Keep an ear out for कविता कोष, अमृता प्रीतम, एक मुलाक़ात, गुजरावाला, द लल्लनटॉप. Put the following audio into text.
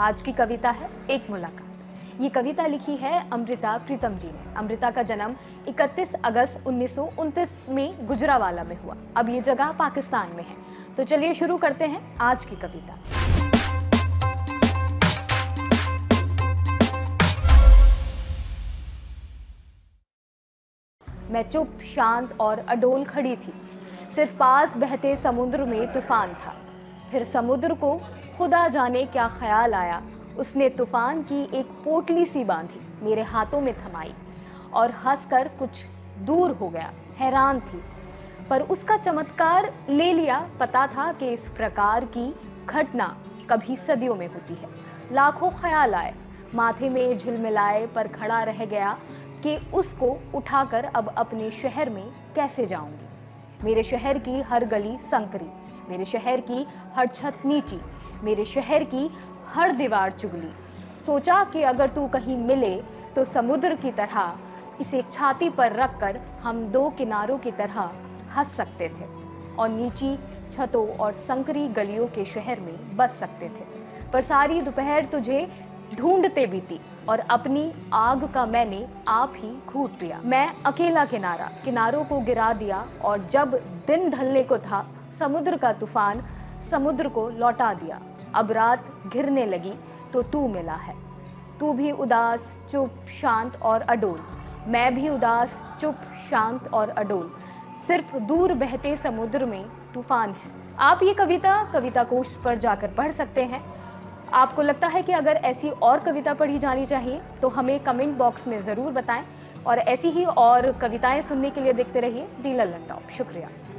आज की कविता है एक मुलाकात। ये कविता लिखी है अमृता प्रीतम जी ने। अमृता का जन्म 31 अगस्त 1929 में गुजरावाला में हुआ। अब ये जगह पाकिस्तान में है। तो चलिए शुरू करते हैं आज की कविता। मैं चुप, शांत और अडोल खड़ी थी। सिर्फ पास बहते समुद्र में तूफान था। फिर समुद्र को खुदा जाने क्या ख्याल आया, उसने तूफान की एक पोटली सी बांधी, मेरे हाथों में थमाई और हंसकर कुछ दूर हो गया। हैरान थी पर उसका चमत्कार ले लिया। पता था कि इस प्रकार की घटना कभी सदियों में होती है। लाखों ख्याल आए, माथे में झिलमिलाए, पर खड़ा रह गया कि उसको उठाकर अब अपने शहर में कैसे जाऊंगी। मेरे शहर की हर गली संकरी, मेरे शहर की हर छत नीची, मेरे शहर की हर दीवार चुगली। सोचा कि अगर तू कहीं मिले तो समुद्र की तरह इसे छाती पर रखकर हम दो किनारों की तरह हंस सकते थे और नीची छतों और संकरी गलियों के शहर में बस सकते थे। पर सारी दोपहर तुझे ढूंढते बीती और अपनी आग का मैंने आप ही घूंट लिया। मैं अकेला किनारा, किनारों को गिरा दिया और जब दिन ढलने को था समुद्र का तूफान समुद्र को लौटा दिया। अब रात घिरने लगी तो तू मिला है। तू भी उदास, चुप, शांत और अडोल। मैं भी उदास, चुप, शांत और अडोल। सिर्फ दूर बहते समुद्र में तूफान है। आप ये कविता कविता कोष पर जाकर पढ़ सकते हैं। आपको लगता है कि अगर ऐसी और कविता पढ़ी जानी चाहिए तो हमें कमेंट बॉक्स में ज़रूर बताएं। और ऐसी ही और कविताएँ सुनने के लिए देखते रहिए द लल्लनटॉप। शुक्रिया।